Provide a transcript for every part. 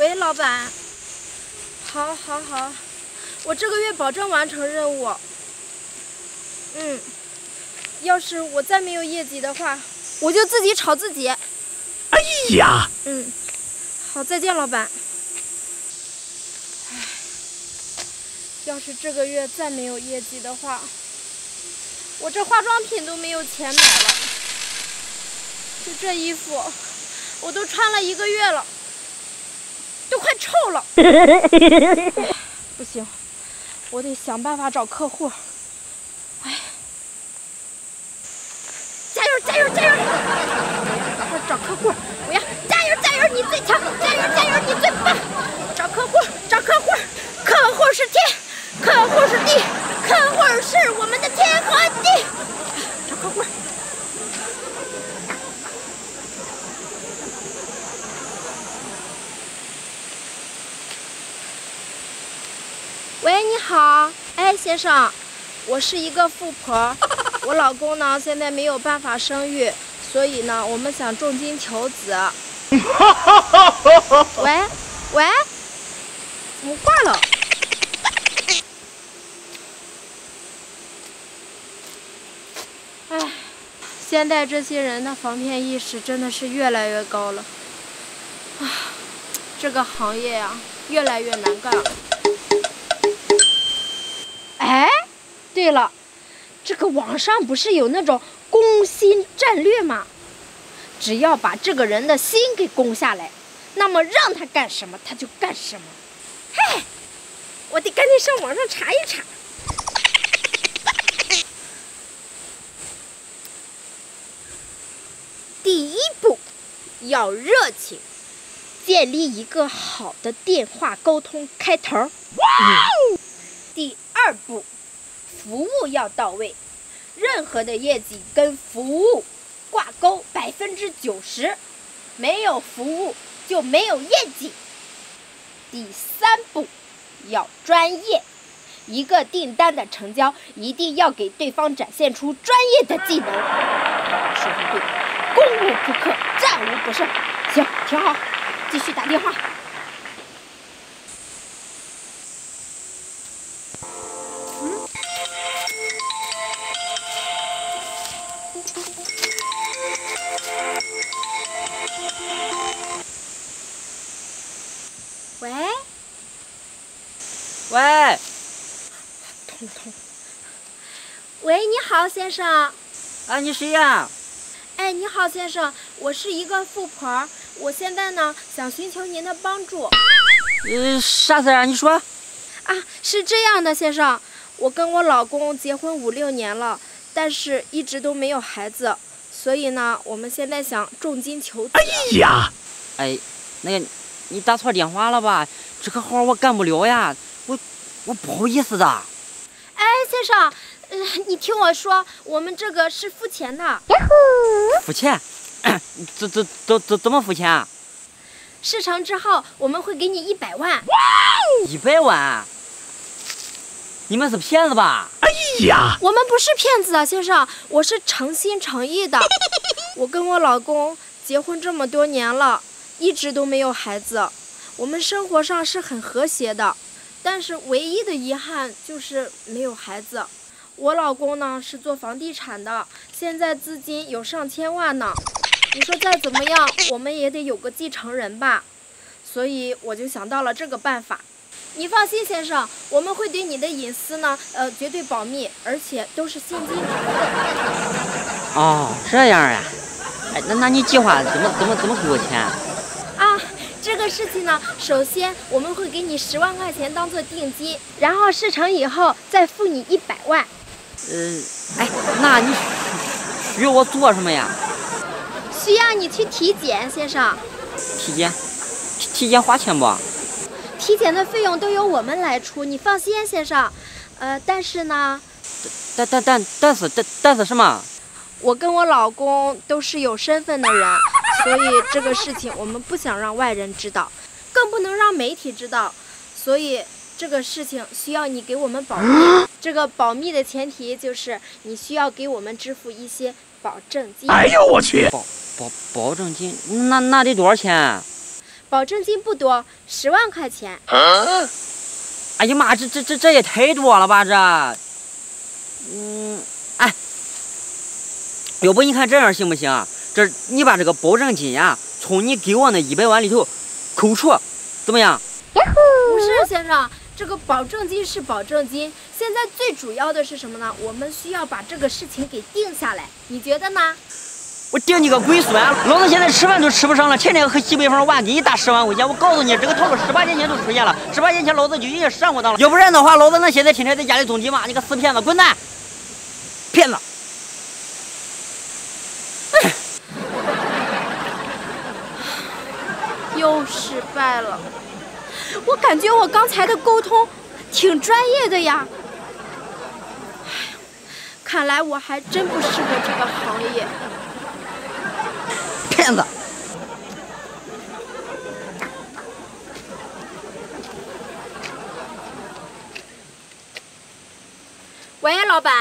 喂，老板。好，我这个月保证完成任务。嗯，要是我再没有业绩的话，我就自己炒自己。哎呀。嗯，好，再见，老板。唉，要是这个月再没有业绩的话，我这化妆品都没有钱买了。就这衣服，我都穿了1个月了。 都快臭了，不行，我得想办法找客户。哎，加油！快找客户，我要加油！你最强，加油！你最棒！找客户，客户是天，客户是地，客户是我们的天和地。找客户。 喂，你好，哎，先生，我是一个富婆，我老公呢现在没有办法生育，所以呢我们想重金求子。喂，怎么挂了？哎，现在这些人的防骗意识真的是越来越高了，啊，这个行业呀，越来越难干了。 哎，对了，这个网上不是有那种攻心战略吗？只要把这个人的心给攻下来，那么让他干什么他就干什么。嘿，我得赶紧上网上查一查。第一步，要热情，建立一个好的电话沟通开头。第二步，服务要到位，任何的业绩跟服务挂钩90%，没有服务就没有业绩。第3步，要专业，一个订单的成交一定要给对方展现出专业的技能。说得对，攻无不克，战无不胜。行，挺好，继续打电话。 喂，通。喂，你好，先生。啊，你谁呀？哎，你好，先生，我是一个富婆，我现在呢想寻求您的帮助。啥事啊？你说。啊，是这样的，先生，我跟我老公结婚5、6年了，但是一直都没有孩子，所以呢，我们现在想重金求子。哎呀，哎，那个，你打错电话了吧？这个活我干不了呀。 我不好意思的。哎，先生，你听我说，我们这个是付钱的。付钱？怎么付钱啊？事成之后，我们会给你100万。100万？你们是骗子吧？哎呀！我们不是骗子啊，先生，我是诚心诚意的。我跟我老公结婚这么多年了，一直都没有孩子，我们生活上是很和谐的。 但是唯一的遗憾就是没有孩子。我老公呢是做房地产的，现在资金有上千万呢。你说再怎么样，我们也得有个继承人吧。所以我就想到了这个办法。你放心，先生，我们会对你的隐私呢，绝对保密，而且都是现金流。哦，这样啊。哎，那你计划怎么给我钱？ 这个事情呢，首先我们会给你10万块钱当做定金，然后事成以后再付你100万。哎，那你需要我做什么呀？需要你去体检，先生。体检？体检花钱不？体检的费用都由我们来出，你放心，先生。但是呢？但是什么？我跟我老公都是有身份的人。 所以这个事情我们不想让外人知道，更不能让媒体知道，所以这个事情需要你给我们保密。这个保密的前提就是你需要给我们支付一些保证金。哎呦我去！保证金，那得多少钱？保证金不多，10万块钱。啊、哎呀妈，这也忒多了吧这？嗯，哎，要不你看这样行不行？这你把这个保证金啊，从你给我那100万里头扣除，怎么样？不是，先生。 这个保证金是保证金，现在最主要的是什么呢？我们需要把这个事情给定下来，你觉得呢？我定你个龟孙！老子现在吃饭都吃不上了，天天喝西北风，碗给你打10万块钱。我告诉你，这个套路18年前就出现了，18年前老子就已经上过当了。要不然的话，老子那现在天天在家里种地嘛。你个死骗子，滚蛋！骗子！又失败了。 我感觉我刚才的沟通挺专业的呀，看来我还真不适合这个行业。骗子！喂，老板，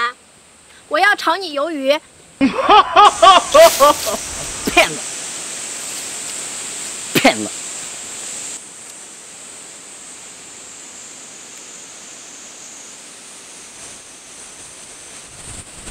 我要炒你鱿鱼。